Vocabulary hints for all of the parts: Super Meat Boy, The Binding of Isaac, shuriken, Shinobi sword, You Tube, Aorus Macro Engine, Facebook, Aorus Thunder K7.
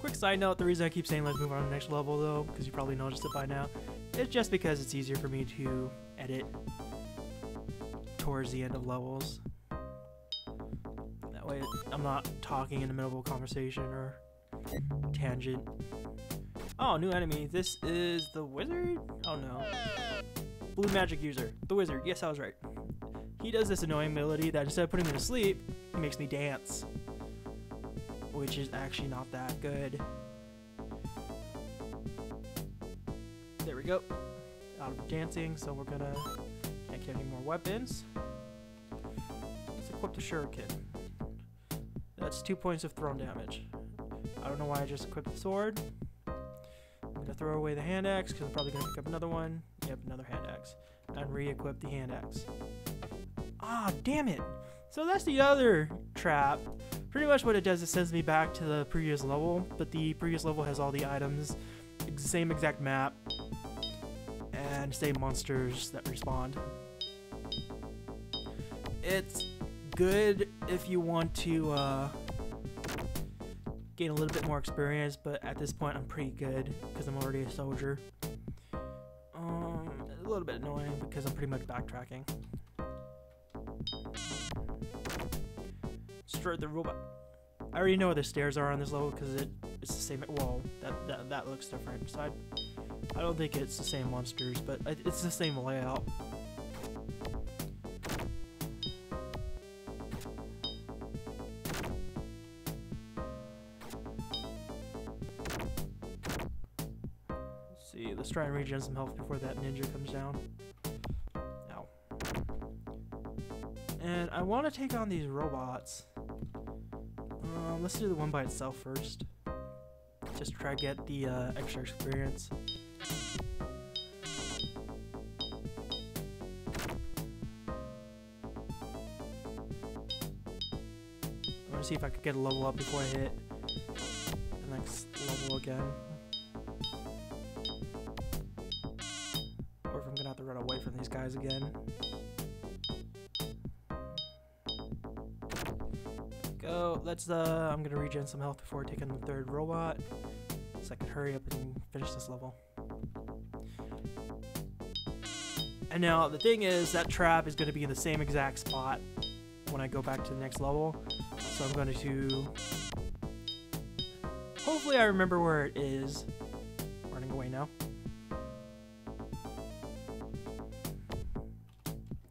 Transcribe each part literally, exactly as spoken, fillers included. Quick side note, the reason I keep saying let's move on to the next level though, because you probably noticed it by now, is just because it's easier for me to edit towards the end of levels. That way I'm not talking in the middle of a conversation or tangent. Oh, new enemy. This is the wizard? Oh no. Blue magic user. The wizard. Yes, I was right. He does this annoying ability that instead of putting me to sleep, he makes me dance. Which is actually not that good. There we go. Out of dancing, so we're gonna... Can't get any more weapons. Let's equip the shuriken. That's two points of thrown damage. I don't know why I just equipped the sword. I'm gonna throw away the hand axe, because I'm probably gonna pick up another one. Yep, another hand axe. And re-equip the hand axe. Ah, damn it! So that's the other trap. Pretty much what it does is sends me back to the previous level, but the previous level has all the items, same exact map, and same monsters that respawn. It's good if you want to uh, gain a little bit more experience, but at this point I'm pretty good because I'm already a soldier. Um, a little bit annoying because I'm pretty much backtracking. Destroyed the robot. I already know where the stairs are on this level because it, it's the same. Well, that, that that looks different. So I, I don't think it's the same monsters, but it's the same layout. Let's see. Let's try and regen some health before that ninja comes down. Ow. And I want to take on these robots. Um, let's do the one by itself first. Just try to get the uh, extra experience. I want to see if I could get a level up before I hit the next level again. Or if I'm going to have to run away from these guys again. So let's, uh, I'm gonna regen some health before taking the third robot, so I can hurry up and finish this level. And now, the thing is, that trap is gonna be in the same exact spot when I go back to the next level, so I'm going to... Hopefully I remember where it is. I'm running away now.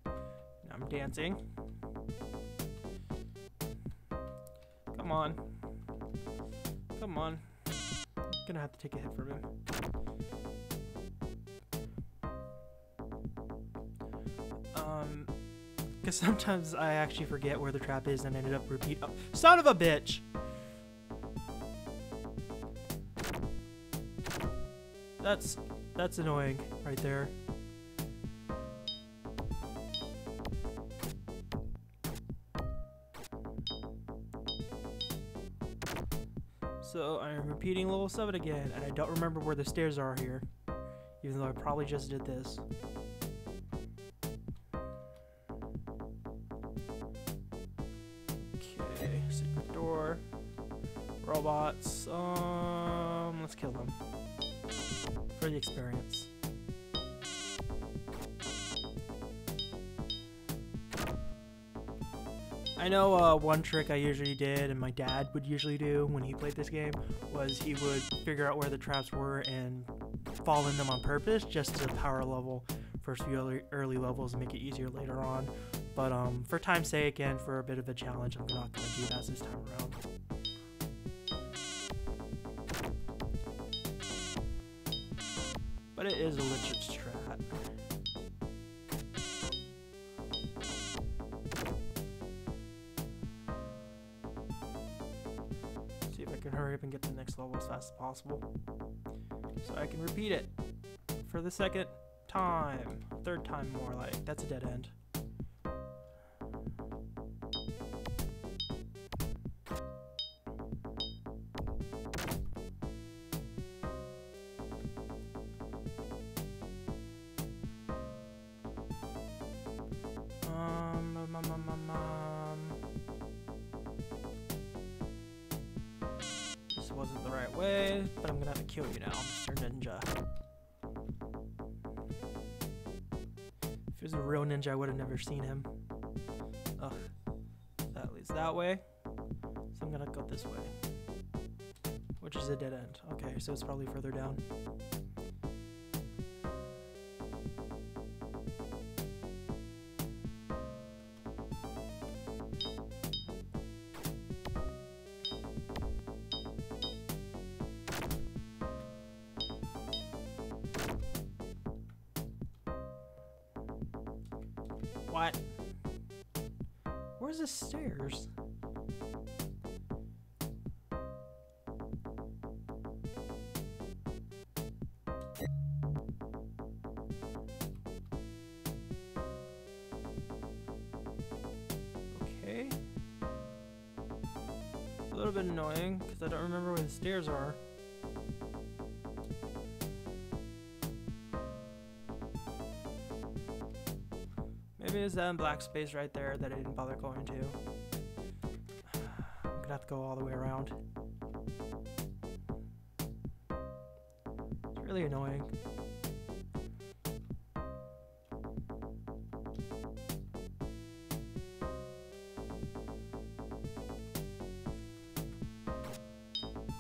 Now I'm dancing. Come on. Come on. Gonna have to take a hit from him. Um, because sometimes I actually forget where the trap is and ended up repeat- oh, son of a bitch! That's- that's annoying right there. So I'm repeating level seven again, and I don't remember where the stairs are here, even though I probably just did this. Okay, secret door, robots, um, let's kill them for the experience. I know uh, one trick I usually did, and my dad would usually do when he played this game, was he would figure out where the traps were and fall in them on purpose just to power level first few early, early levels and make it easier later on. But um, for time's sake and for a bit of a challenge, I'm not going to do that this time around. But it is a legit strat. Hurry up and get to the next level as fast as possible so I can repeat it for the second time, third time more like. That's a dead end. Um, um, um, um, um, um. Wasn't the right way, but I'm gonna have to kill you now, Mister Ninja. If he was a real ninja, I would have never seen him. Ugh. That leads that way. So I'm gonna go this way. Which is a dead end. Okay, so it's probably further down. What? Where's the stairs? Okay. A little bit annoying because I don't remember where the stairs are. Is that black space right there that I didn't bother going to? I'm gonna have to go all the way around. It's really annoying.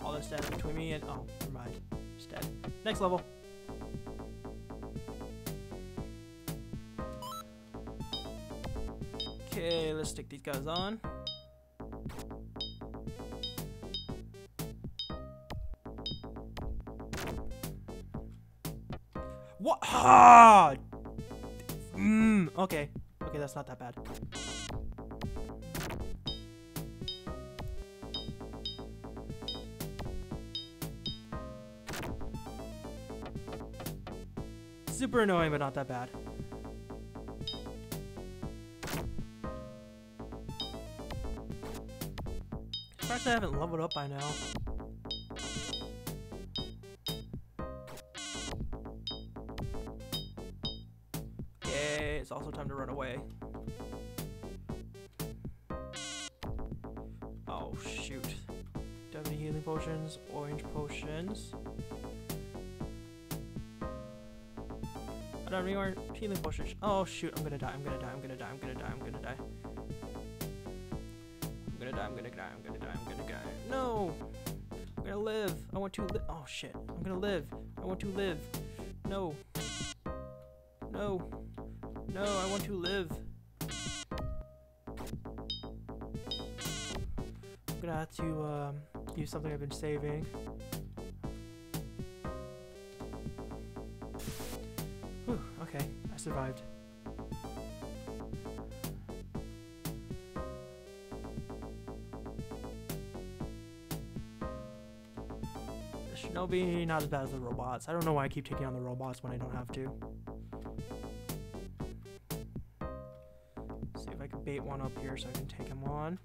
All this dead between me and oh, never mind. It's dead. Next level. Okay, let's stick these guys on. What? Ah! Mm, okay. Okay, that's not that bad. Super annoying, but not that bad. I haven't leveled up by now. Okay, it's also time to run away. Oh shoot. Do I have any healing potions? Orange potions. I don't have any more healing potions. Oh shoot, I'm gonna die, I'm gonna die, I'm gonna die, I'm gonna die, I'm gonna die. I'm gonna die, I'm gonna die, I'm gonna die, I'm gonna die. No! I'm gonna live. I want to live. Oh shit. I'm gonna live. I want to live. No. No. No, I want to live. I'm gonna have to um, use something I've been saving. Whew, okay. I survived. Shinobi, not as bad as the robots. I don't know why I keep taking on the robots when I don't have to. Let's see if I can bait one up here so I can take him on.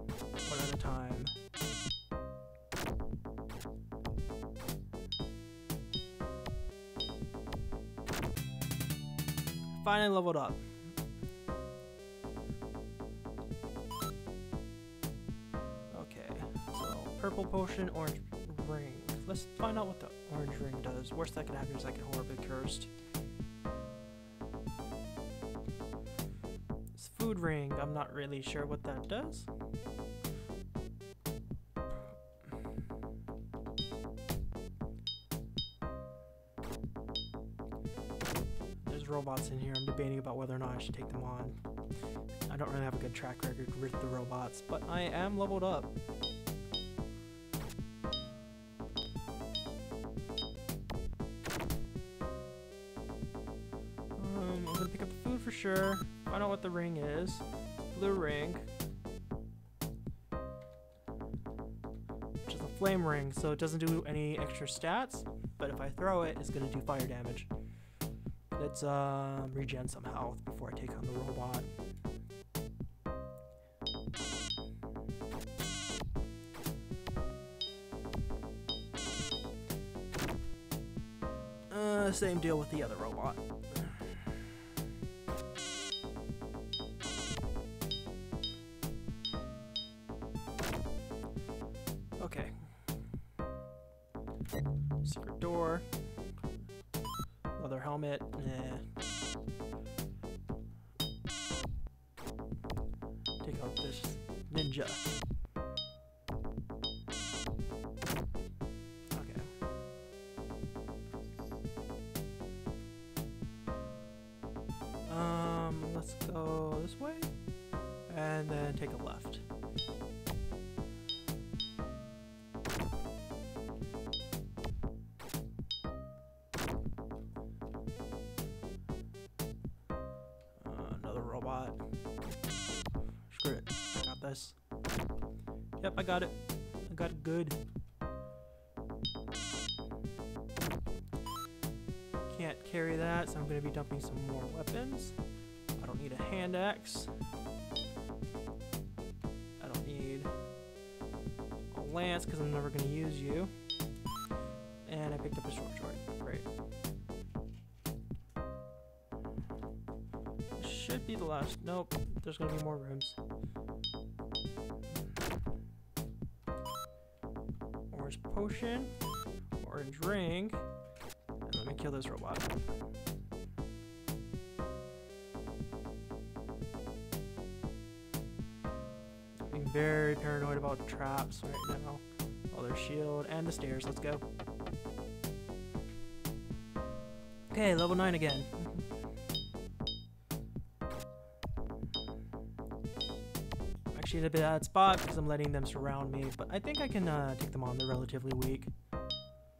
One at a time. Finally leveled up. Purple potion, orange ring. Let's find out what the orange ring does. Worst that could happen is I get horribly cursed. It's food ring. I'm not really sure what that does. There's robots in here. I'm debating about whether or not I should take them on. I don't really have a good track record with the robots, but I am leveled up. Sure. I know what the ring is. Blue ring, which is a flame ring, so it doesn't do any extra stats, but if I throw it, it's gonna do fire damage. Let's um, regen some health before I take on the robot. Uh, same deal with the other robot. Secret door. Leather helmet. Nah. Take out this ninja. Okay. Um, let's go this way. And then take a left. Yep, I got it. I got it good. Can't carry that, so I'm going to be dumping some more weapons. I don't need a hand axe. I don't need a lance because I'm never going to use you. And I picked up a short sword. Great. This should be the last. Nope, there's going to be more rooms. Orange potion, orange ring, and let me kill this robot. Being very paranoid about traps right now. Oh, their shield and the stairs. Let's go. Okay, level nine again. Actually, it's a bad spot because I'm letting them surround me, but I think I can uh, take them on. They're relatively weak.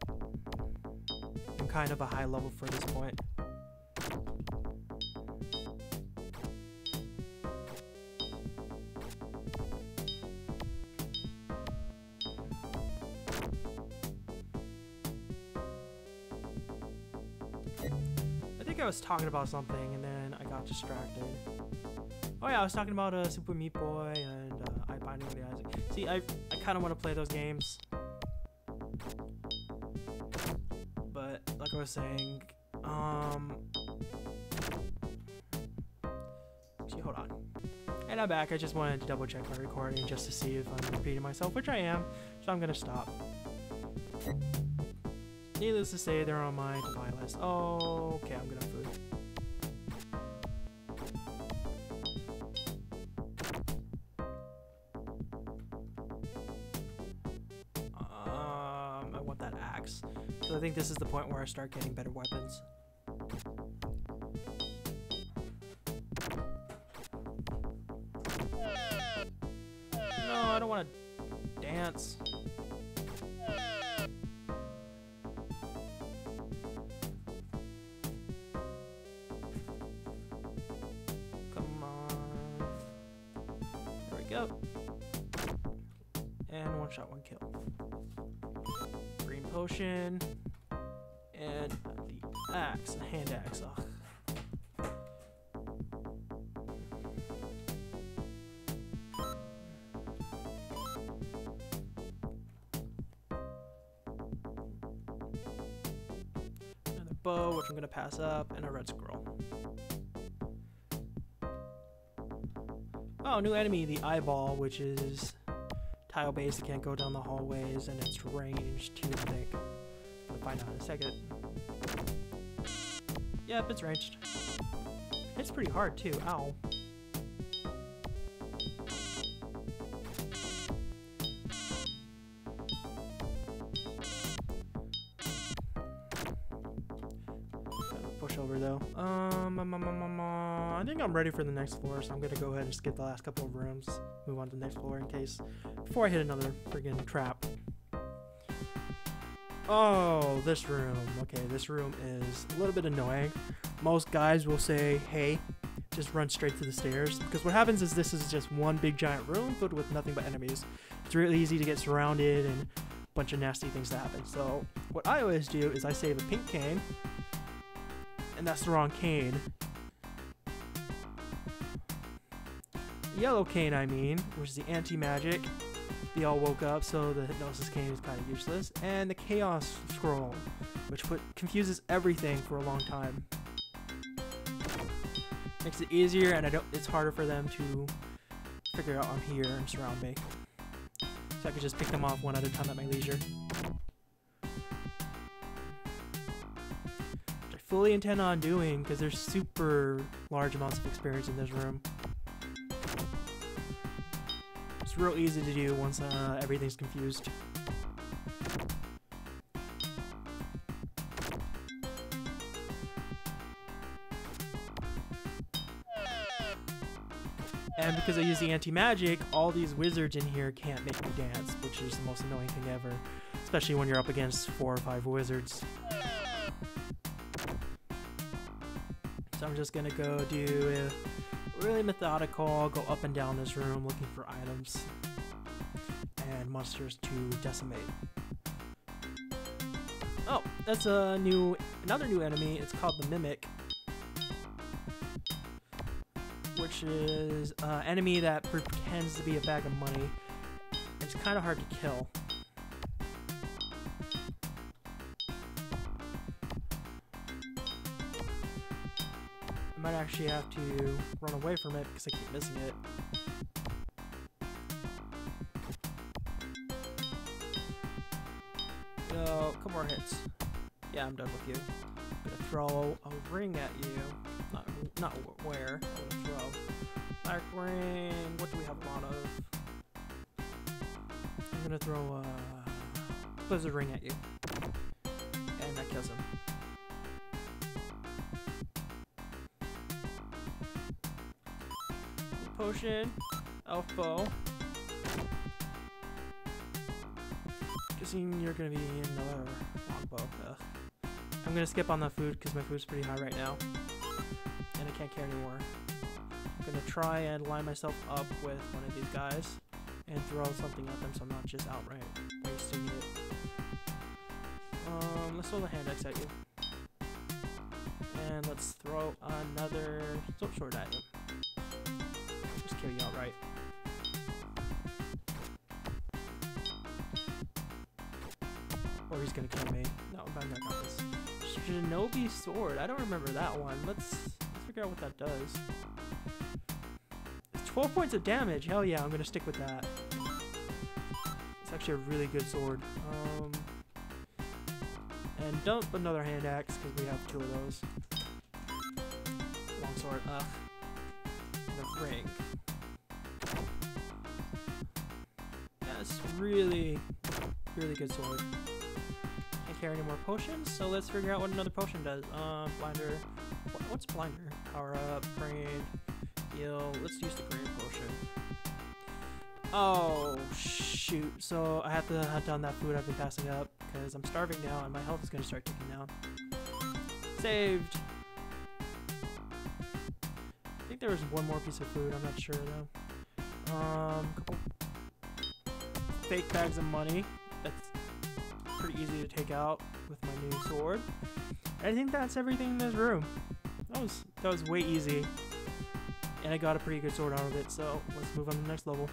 I'm kind of a high level for this point. I think I was talking about something and then I got distracted. Oh yeah, I was talking about uh, Super Meat Boy and uh, I Binding of the Isaac. See, I I kind of want to play those games, but like I was saying, um, actually, hold on. And I'm back. I just wanted to double check my recording just to see if I'm repeating myself, which I am. So I'm gonna stop. Needless to say, they're on my to buy list. Oh, okay, I'm gonna food. So I think this is the point where I start getting better weapons. No, I don't want to dance. Come on. There we go. And one shot, one kill. Green potion. And the axe, the hand axe. Ugh. Another bow, which I'm gonna pass up, and a red squirrel. Oh, new enemy, the eyeball, which is tile-based. It can't go down the hallways, and it's ranged too thick. Find out in a second. Yep, it's ranged. It's pretty hard too. Ow. Gotta push over though. Um, um, um, um, I think I'm ready for the next floor, so I'm gonna go ahead and skip the last couple of rooms. Move on to the next floor in case before I hit another friggin' trap. Oh, this room. Okay, this room is a little bit annoying. Most guys will say, hey, just run straight to the stairs. Because what happens is this is just one big giant room filled with nothing but enemies. It's really easy to get surrounded and a bunch of nasty things to happen. So what I always do is I save a pink cane. And that's the wrong cane. Yellow cane, I mean, which is the anti-magic. They all woke up, so the hypnosis cane is kind of useless, and the chaos scroll, which put, confuses everything for a long time. Makes it easier, and I don't. It's harder for them to figure out I'm here and surround me. So I could just pick them off one at a time at my leisure. fully intend on doing, because there's super large amounts of experience in this room. It's real easy to do once uh, everything's confused. And because I use the anti-magic, all these wizards in here can't make me dance, which is the most annoying thing ever. Especially when you're up against four or five wizards. So I'm just gonna go do a really methodical, go up and down this room looking for items and monsters to decimate. Oh, that's a new, another new enemy. It's called the Mimic, which is an enemy that pretends to be a bag of money. It's kind of hard to kill. I might actually have to run away from it because I keep missing it. So, couple more hits. Yeah, I'm done with you. I'm gonna throw a ring at you. Not, not where. I'm gonna throw black ring. What do we have a lot of? I'm gonna throw a blizzard ring at you, and that kills him. Potion, elf bow. Guessing you're gonna be in another longbow. Ugh. I'm gonna skip on the food because my food's pretty high right now. And I can't carry anymore. I'm gonna try and line myself up with one of these guys and throw something at them so I'm not just outright wasting it. Um, let's throw the hand axe at you. And let's throw another soap sword at him. Just kill you outright. Or he's gonna kill me. No, I'm not gonna this. Shinobi sword. I don't remember that one. Let's let's figure out what that does. It's twelve points of damage. Hell yeah, I'm gonna stick with that. It's actually a really good sword. Um, and dump another hand axe because we have two of those. Long sword. Ugh. And a ring. That's really, really good sword. Carry any more potions, so let's figure out what another potion does. Um, blinder. What's blinder? Power up, green, heal. Let's use the green potion. Oh shoot! So I have to hunt down that food I've been passing up because I'm starving now, and my health is gonna start ticking down. Saved. I think there was one more piece of food. I'm not sure though. Um, couple fake bags of money. That's pretty easy to take out with my new sword. And I think that's everything in this room. That was that was way easy, and I got a pretty good sword out of it. So let's move on to the next level.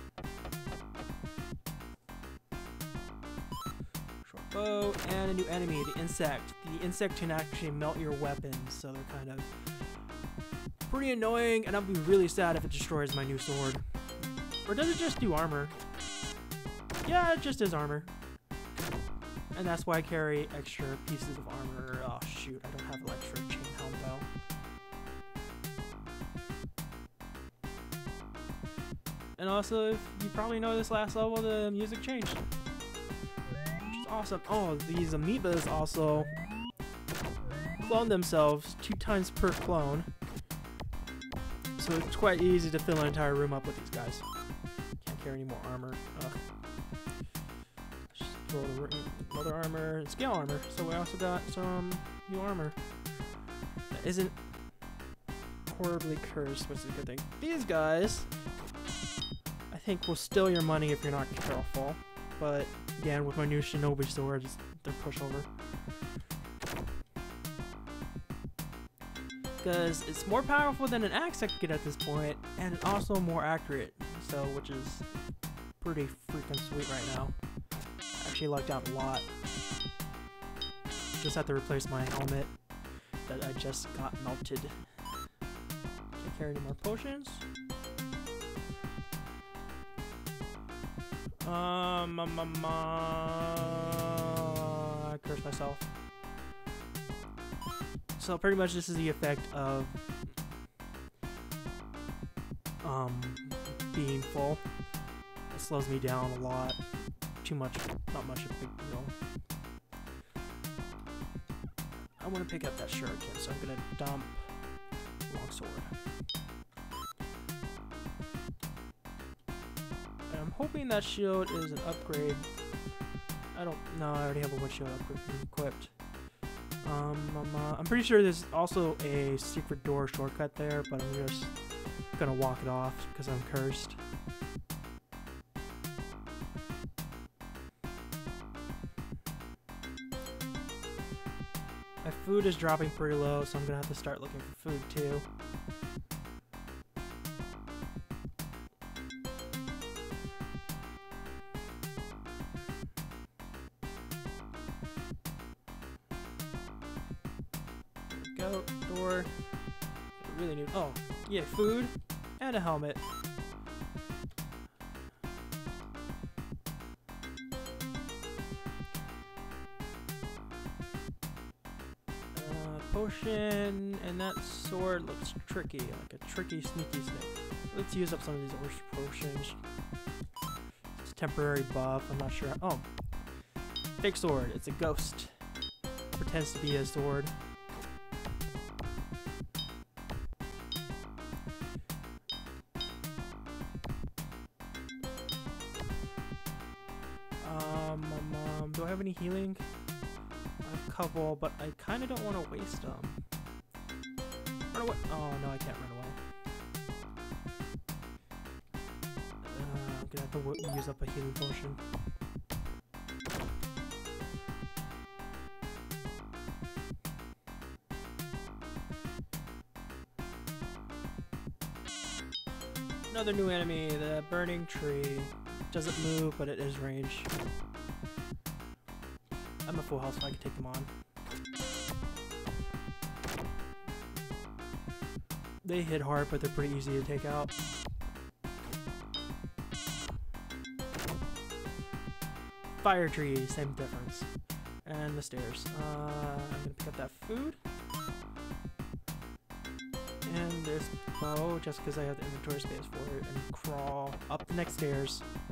Short bow and a new enemy, the insect. The insect can actually melt your weapons, so they're kind of pretty annoying. And I'll be really sad if it destroys my new sword. Or does it just do armor? Yeah, it just does armor. And that's why I carry extra pieces of armor. Oh shoot, I don't have electric chain helm though. And also, if you probably know this last level, the music changed, which is awesome. Oh, these amoebas also clone themselves two times per clone. So it's quite easy to fill an entire room up with these guys. Can't carry any more armor. Ugh. Leather armor and scale armor. So we also got some new armor that isn't horribly cursed, which is a good thing. These guys, I think, will steal your money if you're not careful. But again, with my new Shinobi sword, they're pushover because it's more powerful than an axe I could get at this point, and it's also more accurate. So, which is pretty freaking sweet right now. Actually lucked out a lot. Just have to replace my helmet that I just got melted. Can't carry any more potions. Um, um, um uh, I cursed myself. So pretty much this is the effect of um, being full. It slows me down a lot. Too much, not much of a big deal. I want to pick up that shuriken, so I'm going to dump longsword. And I'm hoping that shield is an upgrade. I don't know, I already have a wood shield equipped. Um, I'm, uh, I'm pretty sure there's also a secret door shortcut there, but I'm just gonna walk it off because I'm cursed. My food is dropping pretty low, so I'm gonna have to start looking for food too. Door. I really need. Oh, yeah, food and a helmet. Uh, potion, and that sword looks tricky, like a tricky, sneaky snake. Let's use up some of these orange potions. It's temporary buff. I'm not sure. Oh, fake sword. It's a ghost. Pretends to be a sword. Do I have any healing? I have a couple, but I kind of don't want to waste them. Run away! Oh no, I can't run away. Uh, I'm gonna have to w use up a healing potion. Another new enemy, the burning tree. Doesn't move, but it is ranged. I'm a full house, so I can take them on. They hit hard, but they're pretty easy to take out. Fire tree, same difference. And the stairs. Uh, I'm gonna pick up that food. And this bow, just because I have the inventory space for it, and crawl up the next stairs